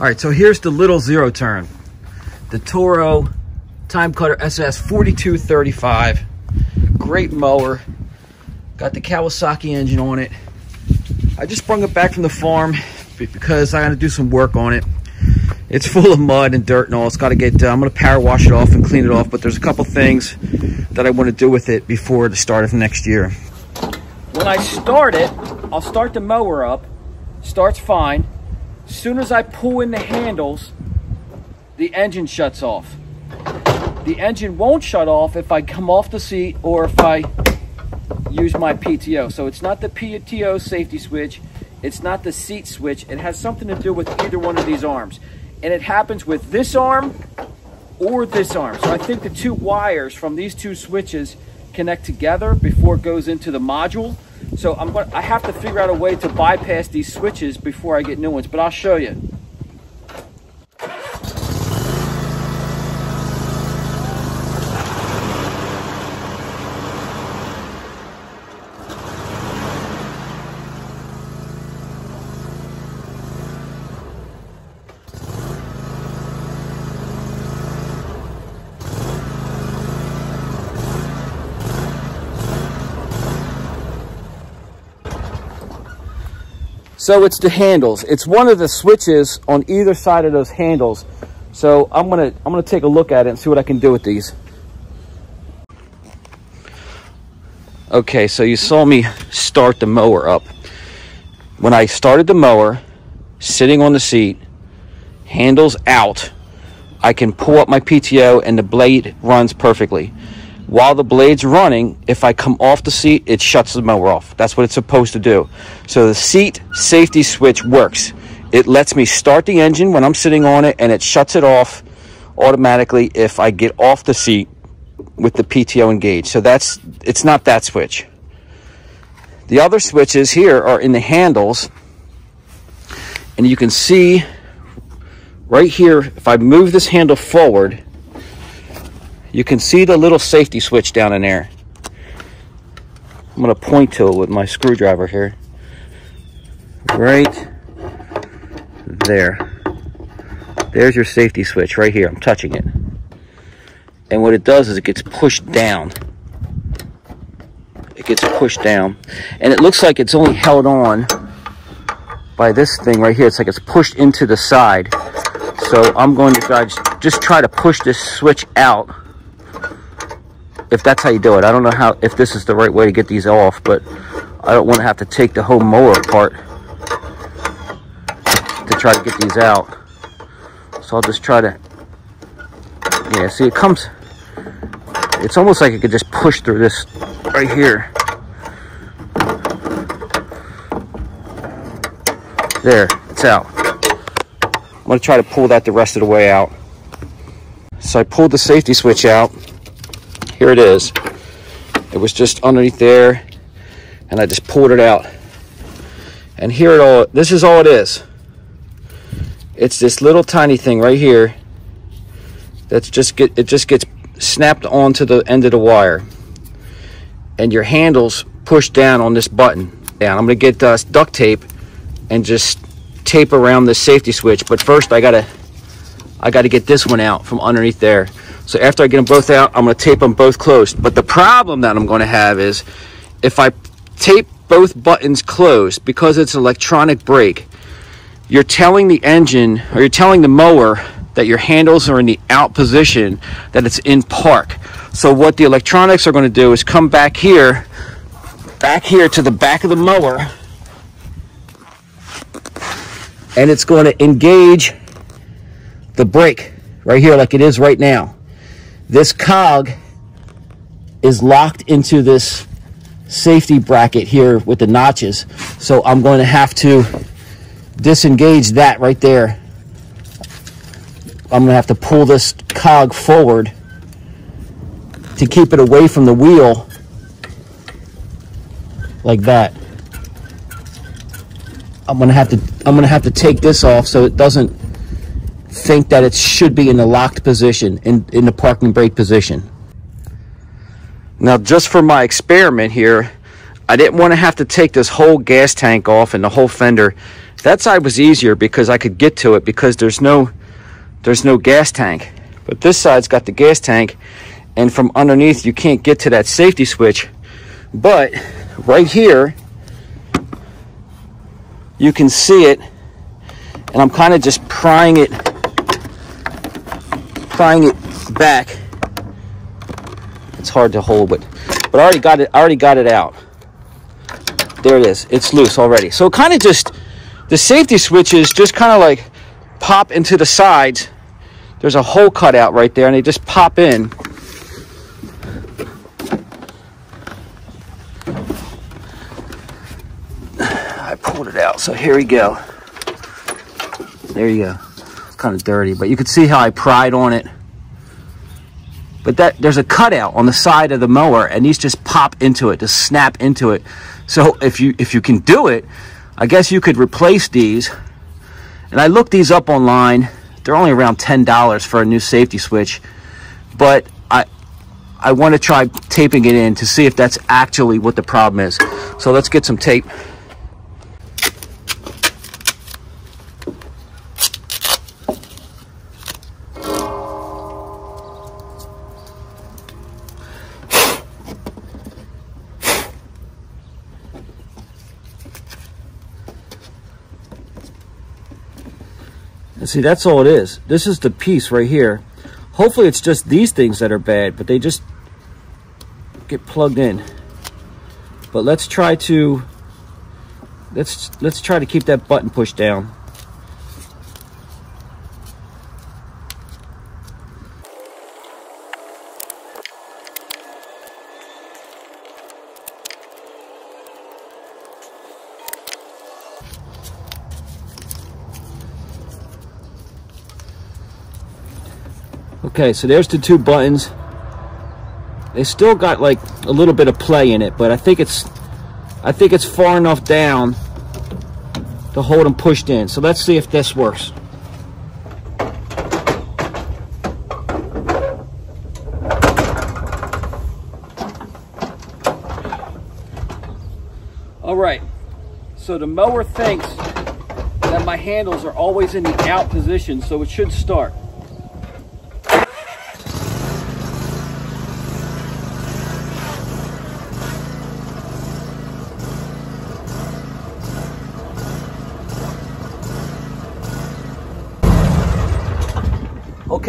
All right, so here's the little zero turn. The Toro Time Cutter SS4235. Great mower. Got the Kawasaki engine on it. I just sprung it back from the farm because I got to do some work on it. It's full of mud and dirt and all. It's got to get I'm going to power wash it off and clean it off, but there's a couple things that I want to do with it before the start of next year. When I start it, I'll start the mower up. Starts fine. As soon as I pull in the handles, the engine shuts off. The engine won't shut off if I come off the seat or if I use my PTO. So it's not the PTO safety switch. It's not the seat switch. It has something to do with either one of these arms. And it happens with this arm or this arm. So I think the two wires from these two switches connect together before it goes into the module. So I have to figure out a way to bypass these switches before I get new ones, but I'll show you. So it's the handles. It's one of the switches on either side of those handles. So I'm gonna take a look at it and see what I can do with these. Okay, so you saw me start the mower up. When I started the mower, sitting on the seat, handles out, I can pull up my PTO and the blade runs perfectly. While the blade's running, if I come off the seat, it shuts the mower off. That's what it's supposed to do. So the seat safety switch works. It lets me start the engine when I'm sitting on it, and it shuts it off automatically if I get off the seat with the PTO engaged. So it's not that switch. The other switches here are in the handles, and you can see right here, if I move this handle forward, you can see the little safety switch down in there. I'm going to point to it with my screwdriver here. Right there. There's your safety switch right here. I'm touching it. And what it does is it gets pushed down. It gets pushed down. And it looks like it's only held on by this thing right here. It's like it's pushed into the side. So I'm going to just try to push this switch out. If that's how you do it. I don't know if this is the right way to get these off, but I don't want to have to take the whole mower apart to try to get these out. So I'll just try to, yeah, see it comes, it's almost like it could just push through this right here. There, it's out. I'm going to try to pull that the rest of the way out. So I pulled the safety switch out. Here it is. It was just underneath there, and I just pulled it out. And here it all, this is all it is. It's this little tiny thing right here that's just gets snapped onto the end of the wire. And your handles push down on this button. Down. I'm gonna get duct tape and just tape around the safety switch. But first I gotta get this one out from underneath there. So after I get them both out, I'm going to tape them both closed. But the problem that I'm going to have is if I tape both buttons closed, because it's an electronic brake, you're telling the engine, or you're telling the mower, that your handles are in the out position, that it's in park. So what the electronics are going to do is come back here to the back of the mower, and it's going to engage the brake right here like it is right now. This cog is locked into this safety bracket here with the notches. So I'm going to have to disengage that right there. I'm going to have to pull this cog forward to keep it away from the wheel like that. I'm going to have to take this off so it doesn't think that it should be in the locked position, in the parking brake position. Now, just for my experiment here, I didn't want to have to take this whole gas tank off and the whole fender. That side was easier because I could get to it because there's no gas tank. But this side's got the gas tank, and from underneath you can't get to that safety switch. But right here you can see it, and I'm kind of just prying it back. It's hard to hold, but I already got it out. There it is. It's loose already. So kind of just the safety switches just kind of like pop into the sides. There's a hole cut out right there, and they just pop in. I pulled it out, so here we go. There you go. It's kind of dirty, but you can see how I pried on it. But that there's a cutout on the side of the mower, and these just pop into it, just snap into it. So if you can do it, I guess you could replace these. And I looked these up online. They're only around $10 for a new safety switch, but I want to try taping it in to see if that's actually what the problem is. So let's get some tape. See, that's all it is. This is the piece right here. Hopefully it's just these things that are bad, but they just get plugged in. But let's try to keep that button pushed down. Okay, so there's the two buttons. They still got like a little bit of play in it, but I think it's far enough down to hold them pushed in. So let's see if this works. All right, so the mower thinks that my handles are always in the out position, so it should start.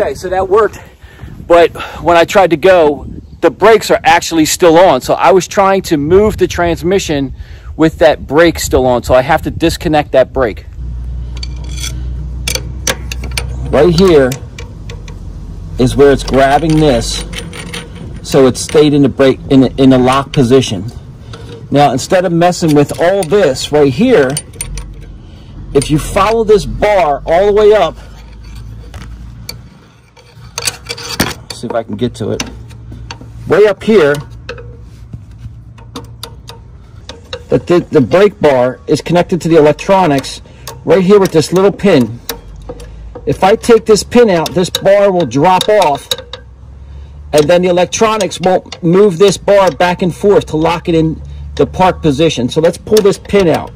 Okay, so that worked, but when I tried to go, the brakes are actually still on. So I was trying to move the transmission with that brake still on, so I have to disconnect that brake. Right here is where it's grabbing this, so it stayed in the brake in the lock position. Now, instead of messing with all this right here, if you follow this bar all the way up, see if I can get to it. Way up here, that the brake bar is connected to the electronics right here with this little pin. If I take this pin out, this bar will drop off, and then the electronics won't move this bar back and forth to lock it in the park position. So let's pull this pin out.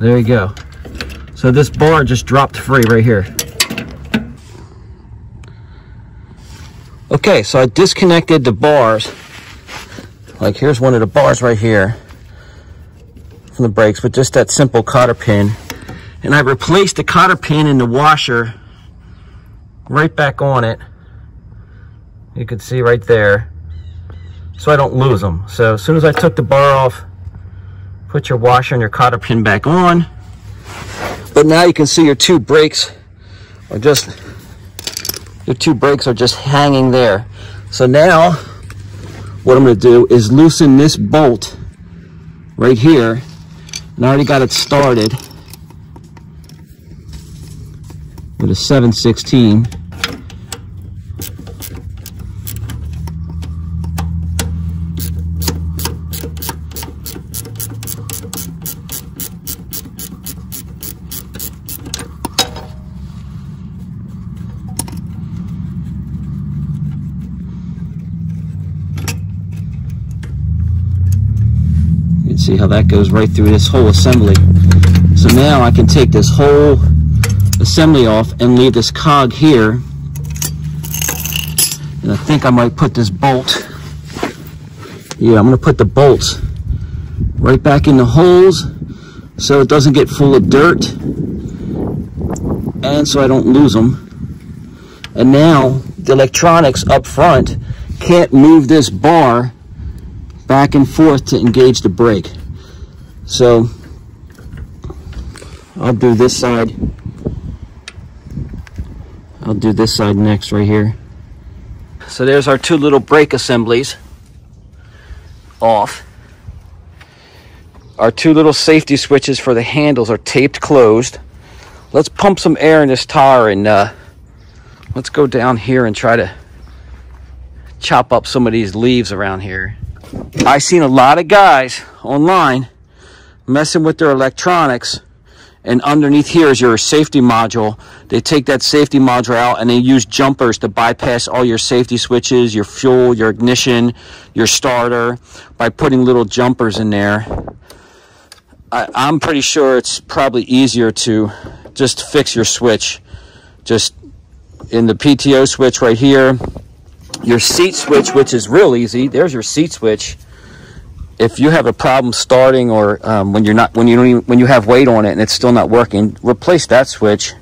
There you go. So this bar just dropped free right here. Okay, so I disconnected the bars. Like here's one of the bars right here from the brakes with just that simple cotter pin. And I replaced the cotter pin in the washer right back on it. You can see right there. So I don't lose them. So as soon as I took the bar off, put your washer and your cotter pin back on. But now you can see your two brakes are just Your two brakes are just hanging there. So now what I'm gonna do is loosen this bolt right here, and I already got it started with a 7/16. See how that goes right through this whole assembly. So now I can take this whole assembly off and leave this cog here, and I think I might put this bolt, yeah, I'm gonna put the bolts right back in the holes so it doesn't get full of dirt and so I don't lose them. And now the electronics up front can't move this bar back and forth to engage the brake. So I'll do this side. I'll do this side next right here. So there's our two little brake assemblies off. Our two little safety switches for the handles are taped closed. Let's pump some air in this tire and let's go down here and try to chop up some of these leaves around here. I've seen a lot of guys online messing with their electronics, and underneath here is your safety module. They take that safety module out and they use jumpers to bypass all your safety switches, your fuel, your ignition, your starter, by putting little jumpers in there. I'm pretty sure it's probably easier to just fix your switch. Just in the PTO switch right here, your seat switch, which is real easy. There's your seat switch. If you have a problem starting, or when you have weight on it and it's still not working, replace that switch.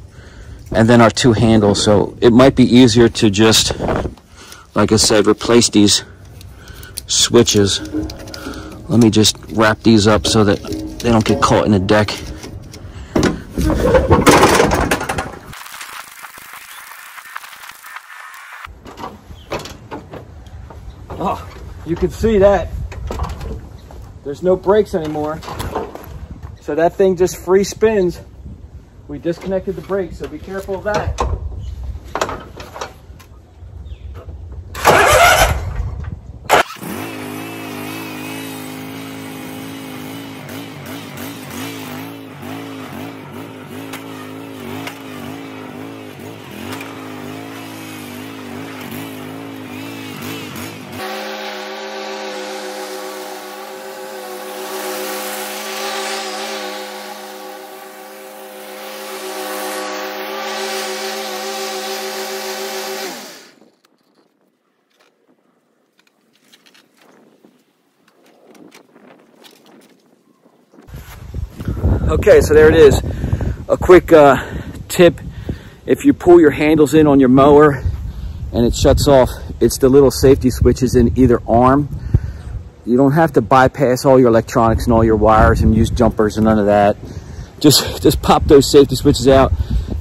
And then our two handles. So it might be easier to just, like I said, replace these switches. Let me just wrap these up so that they don't get caught in the deck. Oh, you can see that there's no brakes anymore, so that thing just free spins. We disconnected the brakes, so be careful of that. Okay, so there it is. A quick tip: if you pull your handles in on your mower and it shuts off, it's the little safety switches in either arm. You don't have to bypass all your electronics and all your wires and use jumpers and none of that. Just pop those safety switches out,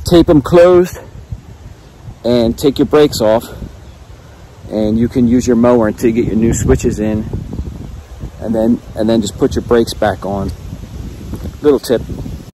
tape them closed, and take your brakes off, and you can use your mower until you get your new switches in, and then just put your brakes back on. Little tip.